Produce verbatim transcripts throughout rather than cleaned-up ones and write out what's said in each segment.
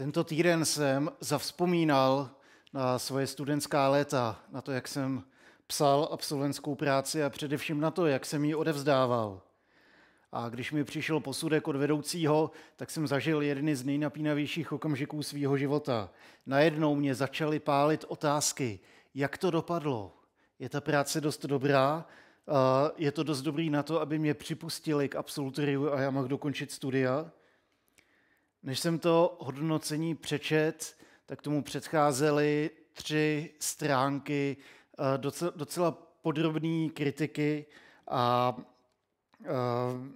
Tento týden jsem zavzpomínal na svoje studentská léta, na to, jak jsem psal absolventskou práci a především na to, jak jsem ji odevzdával. A když mi přišel posudek od vedoucího, tak jsem zažil jeden z nejnapínavějších okamžiků svého života. Najednou mě začaly pálit otázky, jak to dopadlo. Je ta práce dost dobrá? Je to dost dobrý na to, aby mě připustili k absolutoriu a já mohl dokončit studia? Než jsem to hodnocení přečet, tak tomu předcházely tři stránky docela podrobné kritiky a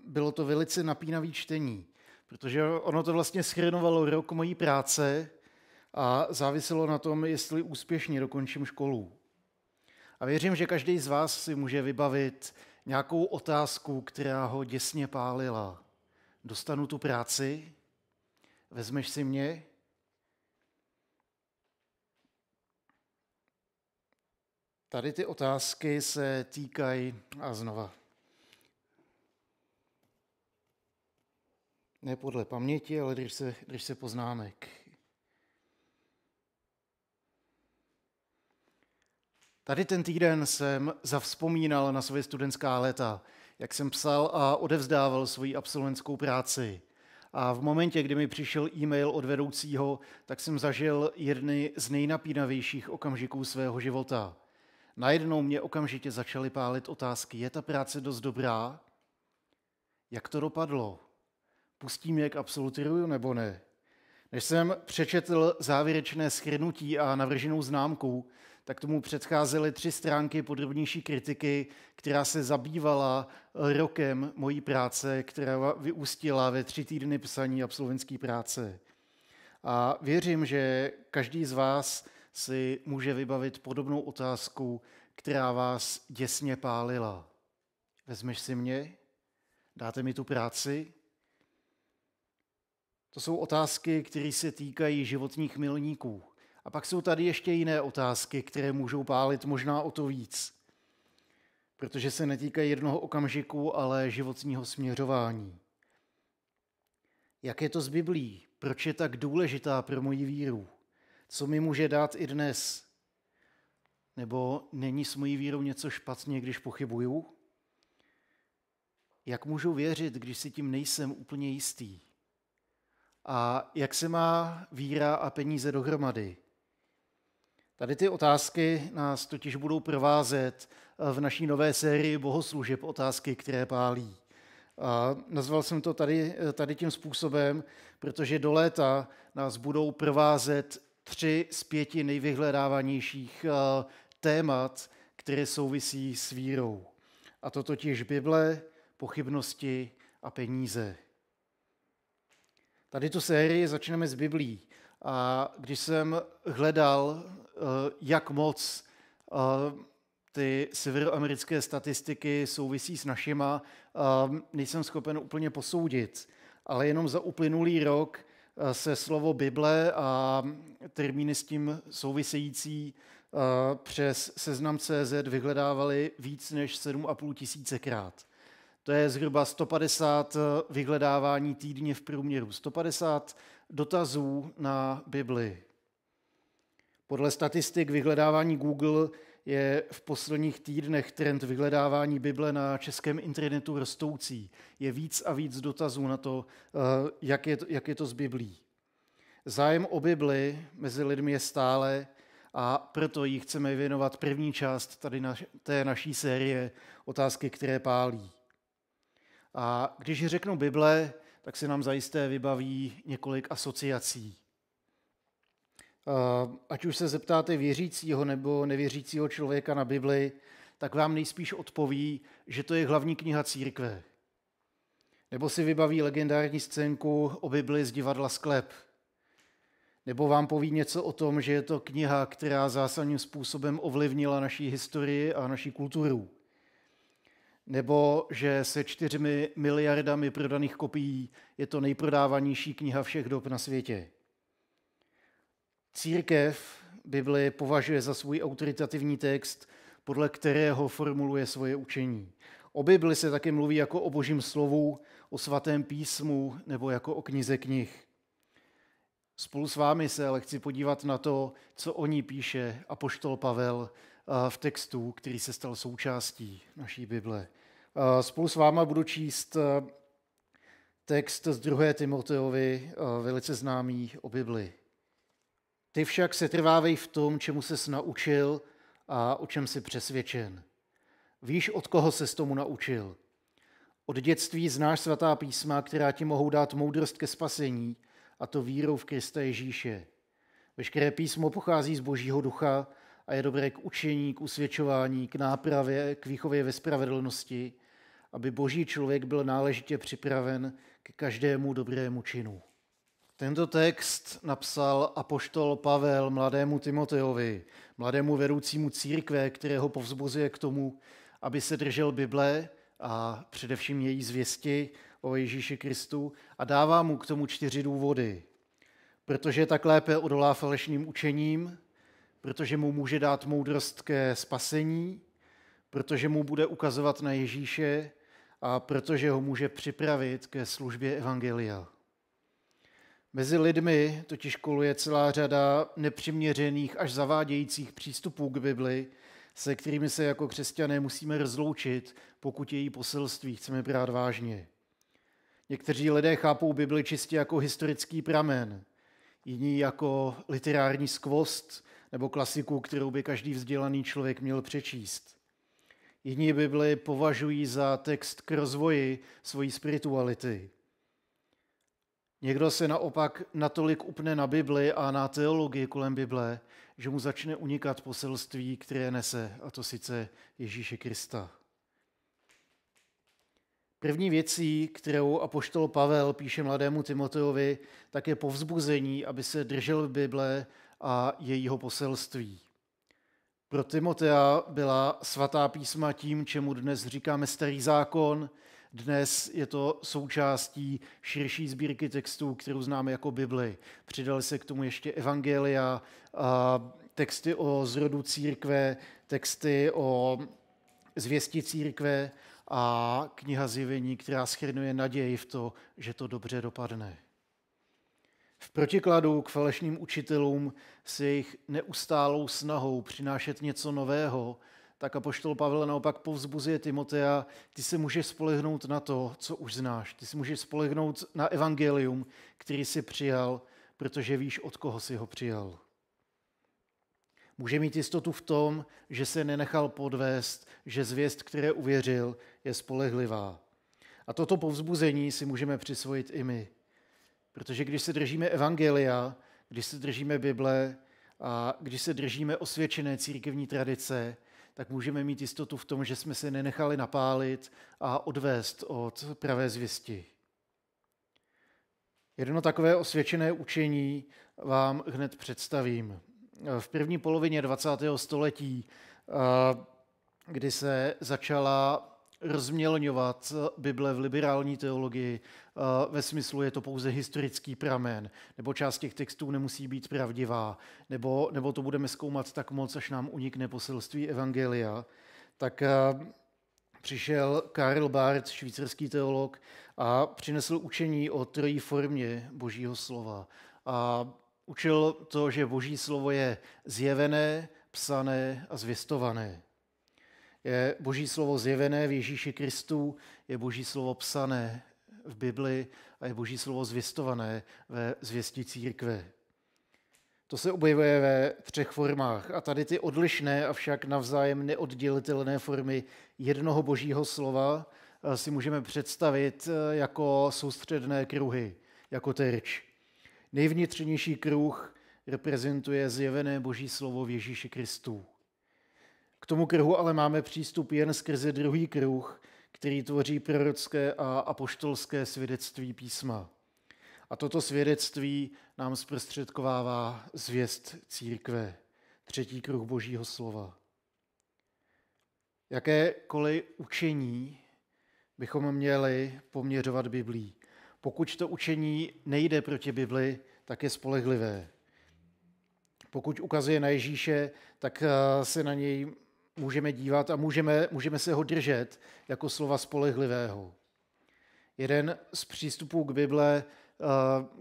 bylo to velice napínavé čtení, protože ono to vlastně shrnovalo rok mojí práce a záviselo na tom, jestli úspěšně dokončím školu. A věřím, že každý z vás si může vybavit nějakou otázku, která ho děsně pálila. Dostanu tu práci? Vezmeš si mě? Tady ty otázky se týkají a znova. Ne podle paměti, ale když se, když se poznámek. Tady ten týden jsem zavzpomínal na svoje studentská léta, jak jsem psal a odevzdával svoji absolventskou práci. A v momentě, kdy mi přišel e-mail od vedoucího, tak jsem zažil jedny z nejnapínavějších okamžiků svého života. Najednou mě okamžitě začaly pálit otázky, je ta práce dost dobrá? Jak to dopadlo? Pustí mě k absolutoriu nebo ne? Než jsem přečetl závěrečné shrnutí a navrženou známku, tak tomu předcházely tři stránky podrobnější kritiky, která se zabývala rokem mojí práce, která vyústila ve tři týdny psaní absolventské práce. A věřím, že každý z vás si může vybavit podobnou otázku, která vás děsně pálila. Vezmeš si mě? Dáte mi tu práci? To jsou otázky, které se týkají životních milníků. A pak jsou tady ještě jiné otázky, které můžou pálit možná o to víc. Protože se netýkají jednoho okamžiku, ale životního směřování. Jak je to s Biblií? Proč je tak důležitá pro moji víru? Co mi může dát i dnes? Nebo není s mojí vírou něco špatně, když pochybuju? Jak můžu věřit, když si tím nejsem úplně jistý? A jak se má víra a peníze dohromady? Tady ty otázky nás totiž budou provázet v naší nové sérii bohoslužeb otázky, které pálí. A nazval jsem to tady, tady tím způsobem, protože do léta nás budou provázet tři z pěti nejvyhledávanějších témat, které souvisí s vírou. A to totiž Bible, pochybnosti a peníze. Tady tu sérii začneme s Biblií. A když jsem hledal, jak moc ty severoamerické statistiky souvisí s našima, nejsem schopen úplně posoudit. Ale jenom za uplynulý rok se slovo Bible a termíny s tím související přes seznam C Z vyhledávaly víc než sedm a půl tisícekrát. To je zhruba sto padesát vyhledávání týdně v průměru. sto padesát dotazů na Bibli. Podle statistik vyhledávání Google je v posledních týdnech trend vyhledávání Bible na českém internetu rostoucí. Je víc a víc dotazů na to, jak je to, jak je to s Biblí. Zájem o Bibli mezi lidmi je stále a proto jí chceme věnovat první část tady na, té naší série Otázky, které pálí. A když řeknu Bible, tak se nám zajisté vybaví několik asociací. Ať už se zeptáte věřícího nebo nevěřícího člověka na Bibli, tak vám nejspíš odpoví, že to je hlavní kniha církve. Nebo si vybaví legendární scénku o Bibli z divadla Sklep. Nebo vám poví něco o tom, že je to kniha, která zásadním způsobem ovlivnila naší historii a naší kulturu. Nebo že se čtyřmi miliardami prodaných kopií je to nejprodávanější kniha všech dob na světě. Církev Bibli považuje za svůj autoritativní text, podle kterého formuluje svoje učení. O Bibli se také mluví jako o Božím slovu, o svatém písmu nebo jako o knize knih. Spolu s vámi se ale chci podívat na to, co o ní píše apoštol Pavel v textu, který se stal součástí naší Bible. Spolu s váma budu číst text z druhé Timoteovi, velice známý o Bibli. Ty však se trvávej v tom, čemu ses naučil a o čem jsi přesvědčen. Víš, od koho ses tomu naučil. Od dětství znáš svatá písma, která ti mohou dát moudrost ke spasení, a to vírou v Krista Ježíše. Veškeré písmo pochází z Božího ducha a je dobré k učení, k usvědčování, k nápravě, k výchově ve spravedlnosti, aby Boží člověk byl náležitě připraven k každému dobrému činu. Tento text napsal apoštol Pavel mladému Timoteovi, mladému vedoucímu církve, kterého povzbuzuje k tomu, aby se držel Bible a především její zvěsti o Ježíši Kristu, a dává mu k tomu čtyři důvody. Protože tak lépe odolá falešným učením, protože mu může dát moudrost ke spasení, protože mu bude ukazovat na Ježíše a protože ho může připravit ke službě evangelia. Mezi lidmi totiž koluje celá řada nepřiměřených až zavádějících přístupů k Bibli, se kterými se jako křesťané musíme rozloučit, pokud její poselství chceme brát vážně. Někteří lidé chápou Bibli čistě jako historický pramen, jiní jako literární skvost nebo klasiku, kterou by každý vzdělaný člověk měl přečíst. Jiní Bibli považují za text k rozvoji svojí spirituality. Někdo se naopak natolik upne na Bibli a na teologii kolem Bible, že mu začne unikat poselství, které nese, a to sice Ježíše Krista. První věcí, kterou apoštol Pavel píše mladému Timoteovi, tak je povzbuzení, aby se držel Bible a jejího poselství. Pro Timotea byla svatá písma tím, čemu dnes říkáme Starý zákon. Dnes je to součástí širší sbírky textů, kterou známe jako Bibli. Přidali se k tomu ještě evangelia, texty o zrodu církve, texty o zvěsti církve a kniha Zjevení, která shrnuje naději v to, že to dobře dopadne. V protikladu k falešným učitelům s jejich neustálou snahou přinášet něco nového, tak apoštol Pavel naopak povzbuzuje Timotea, ty se můžeš spolehnout na to, co už znáš. Ty se můžeš spolehnout na evangelium, který jsi přijal, protože víš, od koho jsi ho přijal. Může mít jistotu v tom, že se nenechal podvést, že zvěst, které uvěřil, je spolehlivá. A toto povzbuzení si můžeme přisvojit i my. Protože když se držíme evangelia, když se držíme Bible a když se držíme osvědčené církevní tradice, tak můžeme mít jistotu v tom, že jsme se nenechali napálit a odvést od pravé zvěsti. Jedno takové osvědčené učení vám hned představím. V první polovině dvacátého století, kdy se začala rozmělňovat Bible v liberální teologii, ve smyslu je to pouze historický pramen, nebo část těch textů nemusí být pravdivá, nebo, nebo to budeme zkoumat tak moc, až nám unikne poselství evangelia, tak přišel Karl Barth, švýcarský teolog, a přinesl učení o trojí formě Božího slova. A učil to, že Boží slovo je zjevené, psané a zvěstované. Je Boží slovo zjevené v Ježíši Kristu, je Boží slovo psané v Bibli a je Boží slovo zvěstované ve zvěsti církve. To se objevuje ve třech formách a tady ty odlišné, avšak navzájem neoddělitelné formy jednoho Božího slova si můžeme představit jako soustředné kruhy, jako terč. Nejvnitřnější kruh reprezentuje zjevené Boží slovo v Ježíši Kristu. K tomu kruhu ale máme přístup jen skrze druhý kruh, který tvoří prorocké a apoštolské svědectví písma. A toto svědectví nám zprostředkovává zvěst církve, třetí kruh Božího slova. Jakékoliv učení bychom měli poměřovat Biblí. Pokud to učení nejde proti Bibli, tak je spolehlivé. Pokud ukazuje na Ježíše, tak se na něj můžeme dívat a můžeme, můžeme se ho držet jako slova spolehlivého. Jeden z přístupů k Bible,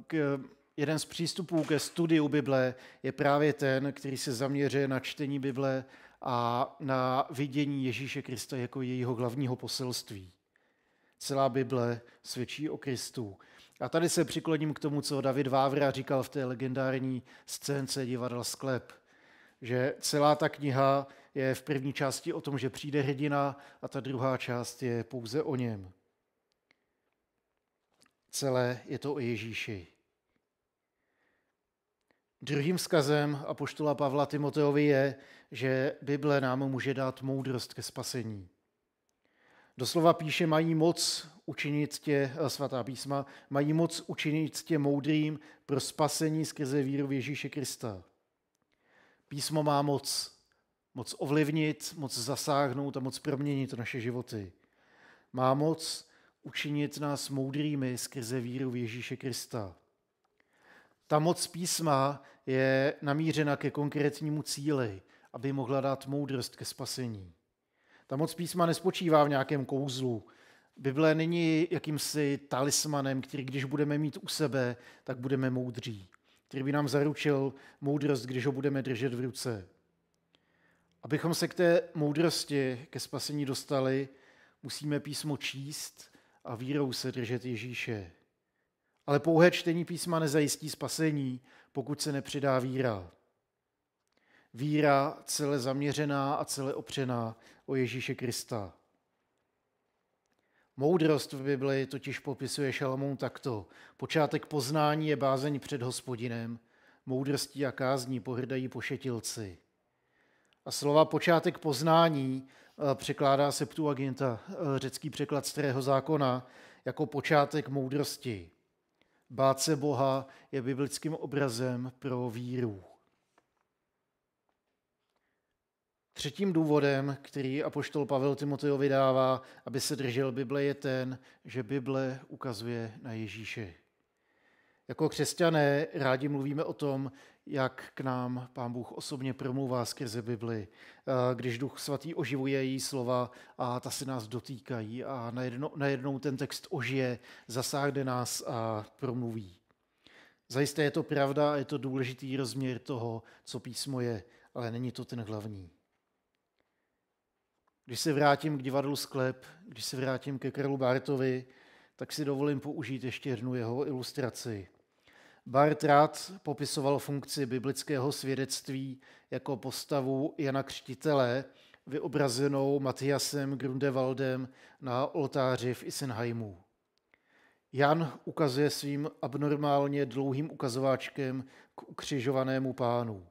k jeden z přístupů ke studiu Bible je právě ten, který se zaměřuje na čtení Bible a na vidění Ježíše Krista jako jejího hlavního poselství. Celá Bible svědčí o Kristu. A tady se přikloním k tomu, co David Vávra říkal v té legendární scénce divadla Sklep, že celá ta kniha je v první části o tom, že přijde hrdina, a ta druhá část je pouze o něm. Celé je to o Ježíši. Druhým vzkazem apoštola Pavla Timoteovi je, že Bible nám může dát moudrost ke spasení. Doslova píše, mají moc učinit tě, svatá písma, mají moc učinit tě moudrým pro spasení skrze víru v Ježíše Krista. Písmo má moc, moc ovlivnit, moc zasáhnout a moc proměnit naše životy. Má moc učinit nás moudrými skrze víru v Ježíše Krista. Ta moc písma je namířena ke konkrétnímu cíli, aby mohla dát moudrost ke spasení. Ta moc písma nespočívá v nějakém kouzlu. Bible není jakýmsi talismanem, který když budeme mít u sebe, tak budeme moudří. Který by nám zaručil moudrost, když ho budeme držet v ruce. Abychom se k té moudrosti, ke spasení dostali, musíme písmo číst a vírou se držet Ježíše. Ale pouhé čtení písma nezajistí spasení, pokud se nepřidá víra. Víra celé zaměřená a celé opřená o Ježíše Krista. Moudrost v Bibli totiž popisuje Šalamoun takto. Počátek poznání je bázeň před Hospodinem, moudrostí a kázní pohrdají pošetilci. A slova počátek poznání překládá Septuaginta, řecký překlad Starého zákona, jako počátek moudrosti. Bát se Boha je biblickým obrazem pro víru. Třetím důvodem, který apoštol Pavel Timotejovi dává, aby se držel Bible, je ten, že Bible ukazuje na Ježíše. Jako křesťané rádi mluvíme o tom, jak k nám Pán Bůh osobně promluvá skrze Bibli, když Duch Svatý oživuje její slova a ta se nás dotýkají a najednou, najednou ten text ožije, zasáhne nás a promluví. Zajisté je to pravda a je to důležitý rozměr toho, co písmo je, ale není to ten hlavní. Když se vrátím k divadlu Sklep, když se vrátím ke Karlu Barthovi, tak si dovolím použít ještě jednu jeho ilustraci. Barth rád popisoval funkci biblického svědectví jako postavu Jana Křtitele, vyobrazenou Matthiasem Grünewaldem na oltáři v Isenheimu. Jan ukazuje svým abnormálně dlouhým ukazováčkem k ukřižovanému Pánu.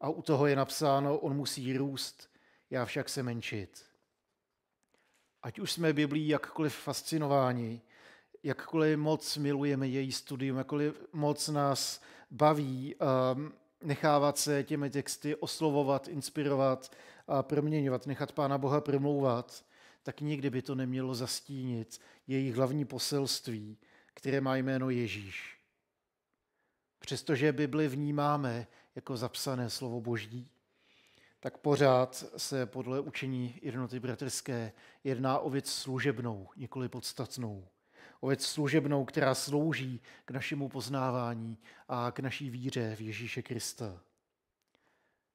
A u toho je napsáno, on musí růst, já však se menšit. Ať už jsme Biblií jakkoliv fascinováni, jakkoliv moc milujeme její studium, jakkoliv moc nás baví um, nechávat se těmi texty oslovovat, inspirovat a proměňovat, nechat Pána Boha promlouvat, tak nikdy by to nemělo zastínit její hlavní poselství, které má jméno Ježíš. Přestože Bibli vnímáme jako zapsané slovo Boží, tak pořád se podle učení jednoty bratrské jedná o věc služebnou, nikoli podstatnou. O věc služebnou, která slouží k našemu poznávání a k naší víře v Ježíše Krista.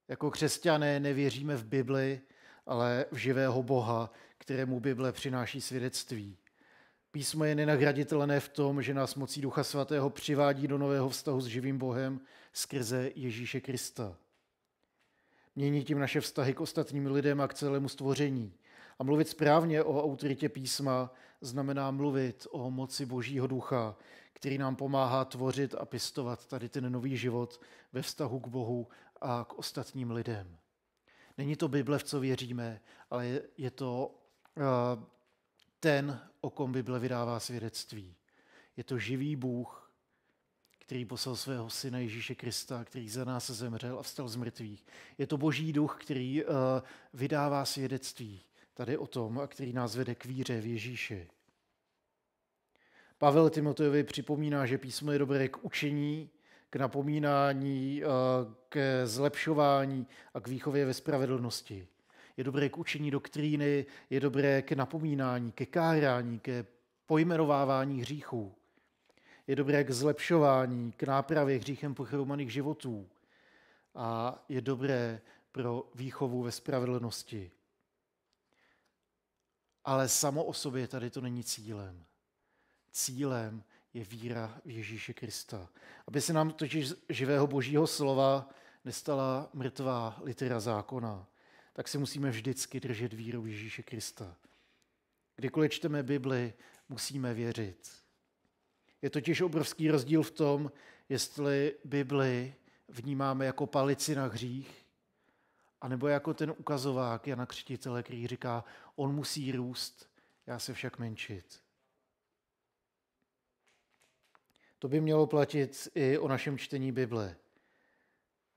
Jako křesťané nevěříme v Bibli, ale v živého Boha, kterému Bible přináší svědectví. Písmo je nenahraditelné v tom, že nás mocí Ducha Svatého přivádí do nového vztahu s živým Bohem skrze Ježíše Krista. Mění tím naše vztahy k ostatním lidem a k celému stvoření. A mluvit správně o autoritě písma znamená mluvit o moci Božího ducha, který nám pomáhá tvořit a pěstovat tady ten nový život ve vztahu k Bohu a k ostatním lidem. Není to Bible, v co věříme, ale je to ten, o kom Bible vydává svědectví. Je to živý Bůh, který poslal svého syna Ježíše Krista, který za nás zemřel a vstal z mrtvých. Je to Boží duch, který uh, vydává svědectví tady o tom, a který nás vede k víře v Ježíše. Pavel Timotejovi připomíná, že písmo je dobré k učení, k napomínání, uh, k zlepšování a k výchově ve spravedlnosti. Je dobré k učení doktríny, je dobré k napomínání, ke kárání, ke pojmenovávání hříchů. je dobré k zlepšování, k nápravě hříchem pochromaných životů a je dobré pro výchovu ve spravedlnosti. Ale samo o sobě tady to není cílem. Cílem je víra v Ježíše Krista. Aby se nám totiž živého božího slova nestala mrtvá litera zákona, tak si musíme vždycky držet víru v Ježíše Krista. Kdykoliv čteme Bibli, musíme věřit. Je totiž obrovský rozdíl v tom, jestli Bibli vnímáme jako palici na hřích, anebo jako ten ukazovák Jana Křtitele, který říká, on musí růst, já se však menšit. To by mělo platit i o našem čtení Bible.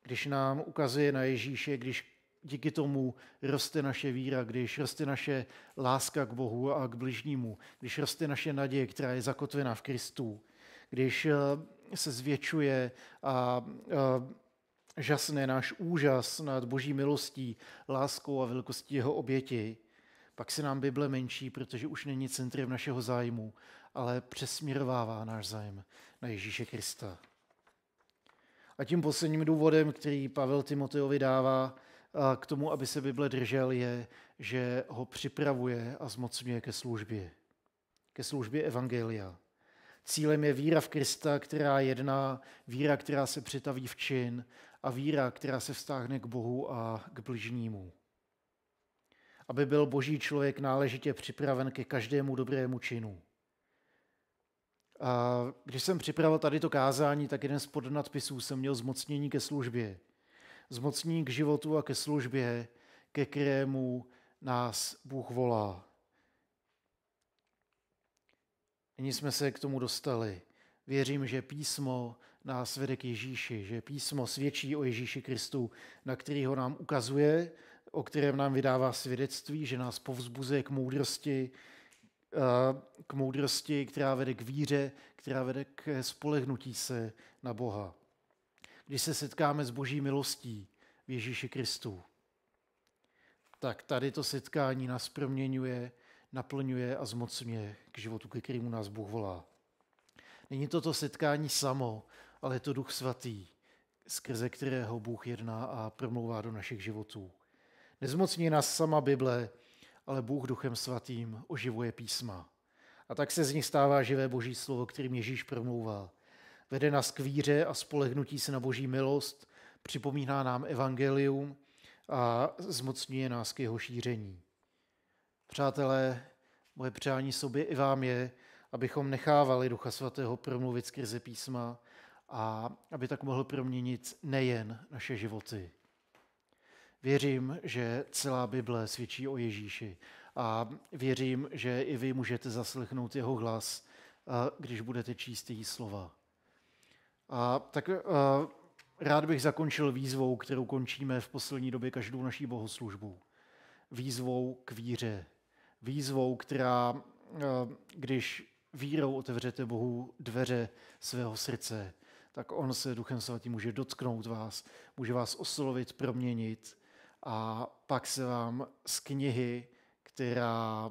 Když nám ukazuje na Ježíše, když díky tomu roste naše víra, když roste naše láska k Bohu a k bližnímu, když roste naše naděje, která je zakotvená v Kristu, když se zvětšuje a, a žasne náš úžas nad boží milostí, láskou a velkostí jeho oběti, pak se nám Bible menší, protože už není centrem našeho zájmu, ale přesměrovává náš zájem na Ježíše Krista. A tím posledním důvodem, který Pavel Timotejovi dává k tomu, aby se Bible držel, je, že ho připravuje a zmocňuje ke službě. Ke službě evangelia. Cílem je víra v Krista, která jedná, víra, která se přetaví v čin a víra, která se vztáhne k Bohu a k bližnímu. Aby byl boží člověk náležitě připraven ke každému dobrému činu. A když jsem připravil tady to kázání, tak jeden z podnadpisů jsem měl zmocnění ke službě. Zmocnění k životu a ke službě, ke kterému nás Bůh volá. Nyní jsme se k tomu dostali. Věřím, že písmo nás vede k Ježíši, že písmo svědčí o Ježíši Kristu, na kterého nám ukazuje, o kterém nám vydává svědectví, že nás povzbuzuje k moudrosti, k moudrosti, která vede k víře, která vede k spolehnutí se na Boha. Když se setkáme s boží milostí v Ježíši Kristu, tak tady to setkání nás proměňuje, naplňuje a zmocňuje k životu, ke kterému nás Bůh volá. Není to to setkání samo, ale je to Duch Svatý, skrze kterého Bůh jedná a promlouvá do našich životů. Nezmocní nás sama Bible, ale Bůh Duchem Svatým oživuje písma. A tak se z nich stává živé boží slovo, kterým Ježíš promlouvá. Vede nás k víře a spolehnutí se na boží milost, připomíná nám evangelium a zmocňuje nás k jeho šíření. Přátelé, moje přání sobě i vám je, abychom nechávali Ducha Svatého promluvit skrze písma a aby tak mohl proměnit nejen naše životy. Věřím, že celá Bible svědčí o Ježíši a věřím, že i vy můžete zaslechnout jeho hlas, když budete číst její slova. A tak a rád bych zakončil výzvou, kterou končíme v poslední době každou naší bohoslužbu. Výzvou k víře. Výzvou, která, a, když vírou otevřete Bohu dveře svého srdce, tak on se Duchem Svatým může dotknout vás, může vás oslovit, proměnit a pak se vám z knihy, která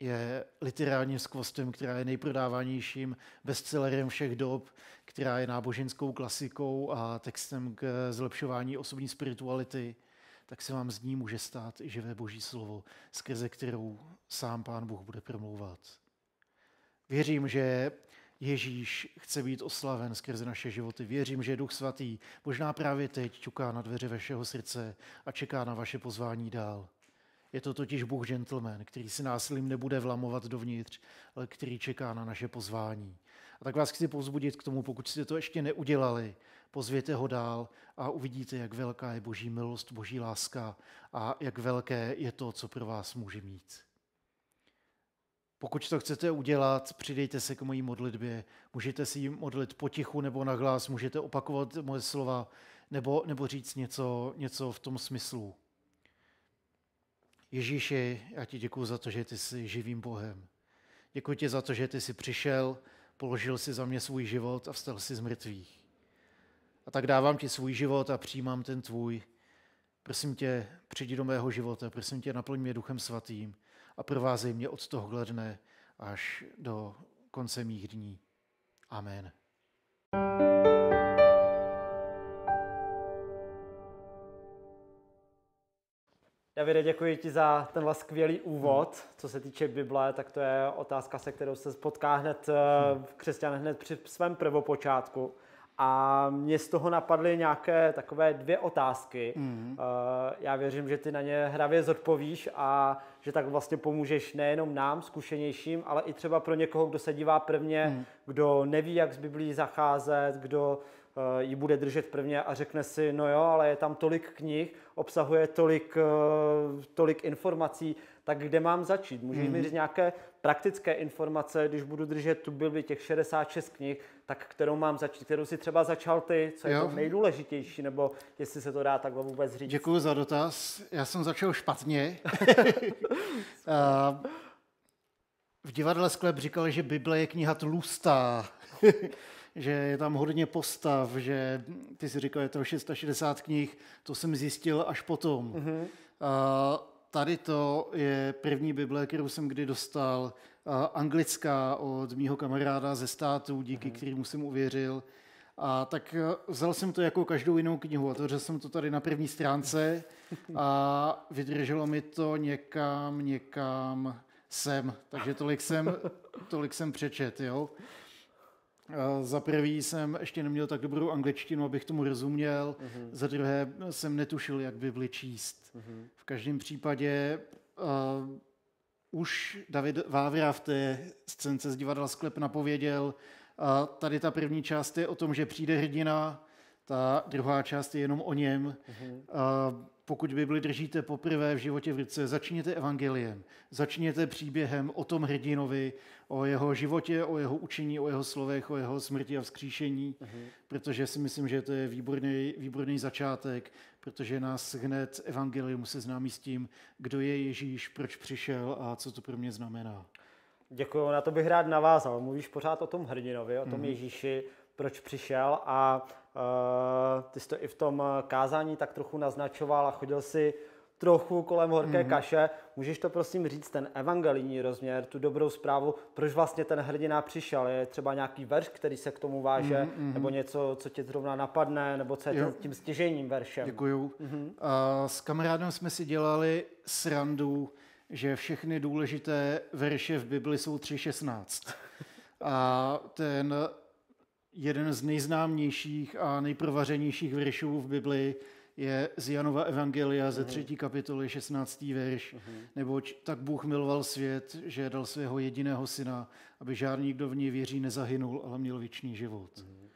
je literárním skvostem, která je nejprodávanějším bestsellerem všech dob, která je náboženskou klasikou a textem k zlepšování osobní spirituality, tak se vám z ní může stát i živé boží slovo, skrze kterou sám Pán Bůh bude promlouvat. Věřím, že Ježíš chce být oslaven skrze naše životy. Věřím, že Duch Svatý možná právě teď ťuká na dveře vašeho srdce a čeká na vaše pozvání dál. Je to totiž Bůh gentleman, který si násilím nebude vlamovat dovnitř, ale který čeká na naše pozvání. A tak vás chci povzbudit k tomu, pokud jste to ještě neudělali, pozvěte ho dál a uvidíte, jak velká je boží milost, boží láska a jak velké je to, co pro vás může mít. Pokud to chcete udělat, přidejte se k mojí modlitbě. Můžete si ji modlit potichu nebo na hlas, můžete opakovat moje slova nebo, nebo říct něco, něco v tom smyslu. Ježíši, já ti děkuju za to, že ty jsi živým Bohem. Děkuji ti za to, že ty jsi přišel, položil si za mě svůj život a vstal si z mrtvých. A tak dávám ti svůj život a přijímám ten tvůj. Prosím tě, přijdi do mého života, prosím tě, naplň mě Duchem Svatým a provázej mě od tohohle dne až do konce mých dní. Amen. Davide, děkuji ti za tenhle skvělý úvod. Co se týče Bible, tak to je otázka, se kterou se potká hned křesťan hned při svém prvopočátku. A mě z toho napadly nějaké takové dvě otázky. Mm. Já věřím, že ty na ně hravě zodpovíš a že tak vlastně pomůžeš nejenom nám, zkušenějším, ale i třeba pro někoho, kdo se dívá prvně, mm. kdo neví, jak s Biblií zacházet, kdo ji bude držet prvně a řekne si, no jo, ale je tam tolik knih, obsahuje tolik, tolik informací, tak kde mám začít? Můžeš mm. mi říct nějaké praktické informace, když budu držet tu Bibli těch šedesát šest knih, tak kterou mám začít, kterou si třeba začal ty, co je jo. to nejdůležitější, nebo jestli se to dá takhle vůbec říct. Děkuju za dotaz. Já jsem začal špatně. V divadle Sklep říkali, že Bible je kniha tlustá. Že je tam hodně postav, že ty jsi říkal, je to šest set šedesát knih, to jsem zjistil až potom. Mm-hmm. A tady to je první Bible, kterou jsem kdy dostal, anglická od mýho kamaráda ze Států, díky mm-hmm. kterému jsem uvěřil. A tak vzal jsem to jako každou jinou knihu, otevřel jsem to tady na první stránce a vydrželo mi to někam, někam sem. Takže tolik jsem, tolik jsem přečet, jo. Za prvý jsem ještě neměl tak dobrou angličtinu, abych tomu rozuměl. Uh-huh. Za druhé jsem netušil, jak Bibli číst. Uh-huh. V každém případě uh, už David Vávra v té scénce z divadla Sklep napověděl. Uh, tady ta první část je o tom, že přijde hrdina, ta druhá část je jenom o něm. Uh-huh. Uh, pokud Bibli držíte poprvé v životě v ruce, začněte evangeliem, začněte příběhem o tom hrdinovi, o jeho životě, o jeho učení, o jeho slovech, o jeho smrti a vzkříšení, uh-huh. protože si myslím, že to je výborný, výborný začátek, protože nás hned evangelium seznámí s tím, kdo je Ježíš, proč přišel a co to pro mě znamená. Děkuju, na to bych rád navázal. Mluvíš pořád o tom hrdinovi, o tom uh-huh. Ježíši, proč přišel a Uh, ty jsi to i v tom kázání tak trochu naznačoval a chodil si trochu kolem horké mm-hmm. kaše. Můžeš to prosím říct, ten evangelijní rozměr, tu dobrou zprávu, proč vlastně ten hrdina přišel? Je třeba nějaký verš, který se k tomu váže, mm-hmm. nebo něco, co tě zrovna napadne, nebo co je jo. tím stěžejním veršem? Děkuju. Mm-hmm. Uh, s kamarádem jsme si dělali srandu, že všechny důležité verše v Bibli jsou tři šestnáct. A ten jeden z nejznámějších a nejprovařenějších veršů v Bibli je z Janova evangelia ze třetí kapitoly šestnáctý verš. Uh-huh. Neboť tak Bůh miloval svět, že dal svého jediného syna, aby žádný, kdo v něj věří, nezahynul, ale měl věčný život. Uh-huh.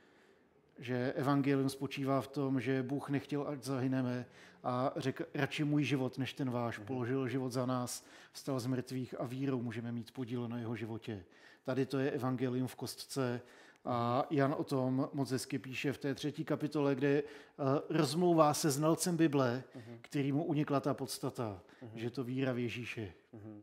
Že evangelium spočívá v tom, že Bůh nechtěl, ať zahyneme a řekl, radši můj život než ten váš, uh-huh. položil život za nás, vstal z mrtvých a vírou můžeme mít podíl na jeho životě. Tady to je evangelium v kostce. A Jan o tom moc hezky píše v té třetí kapitole, kde uh, rozmlouvá se znalcem Bible, uh-huh. kterýmu unikla ta podstata, uh-huh. že to víra v Ježíše. Uh-huh.